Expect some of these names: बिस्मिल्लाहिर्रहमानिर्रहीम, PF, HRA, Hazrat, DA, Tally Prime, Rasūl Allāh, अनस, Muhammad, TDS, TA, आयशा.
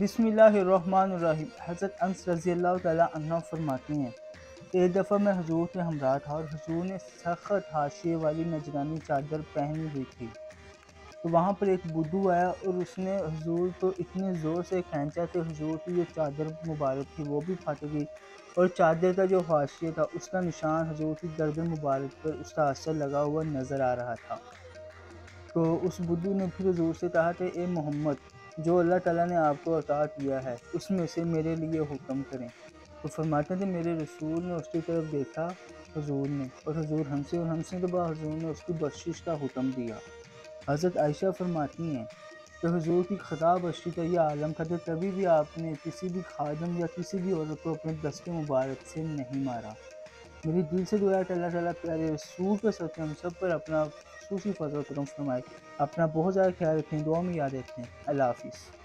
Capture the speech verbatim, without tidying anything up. बिस्मिल्लाहिर्रहमानिर्रहीम। हज़रत अनस रज़ियल्लाहु तआला अन्हु फरमाते हैं, एक दफ़ा मैं हुजूर के हमरा था और हुजूर ने सख्त हाशिए वाली नजरानी चादर पहनी हुई थी। तो वहाँ पर एक बुद्धू आया और उसने हुजूर को इतने ज़ोर से खींचा कि हुजूर की जो चादर मुबारक थी वो भी फट गई और चादर का जो हाशिया था उसका निशान हुजूर की दर्द मुबारक पर उसका असर लगा हुआ नज़र आ रहा था। तो उस बुद्धू ने फिर हुजूर से कहा कि ए मोहम्मद, जो अल्लाह ताला ने आपको अता किया है उसमें से मेरे लिए हुक्म करें। तो फरमाते थे, मेरे रसूल ने उसकी तरफ देखा हुजूर ने, और हुजूर हमसे और हमसे के बाद हुजूर ने उसकी बख्शिश का हुक्म दिया। हज़रत आयशा फरमाती हैं कि हुजूर की खता बख्शी का यह आलम था कि तभी भी आपने किसी भी खादम या किसी भी औरत को अपने दस्ते मुबारक से नहीं मारा। मेरी दिल से दुआ है कि अल्लाह ताला प्यारे रसूल के साथ हम सब पर अपना खूबी फजल करम फरमाए। अपना बहुत ज़्यादा ख्याल रखें, दुआ में याद रखें। अल्लाह हाफिज़।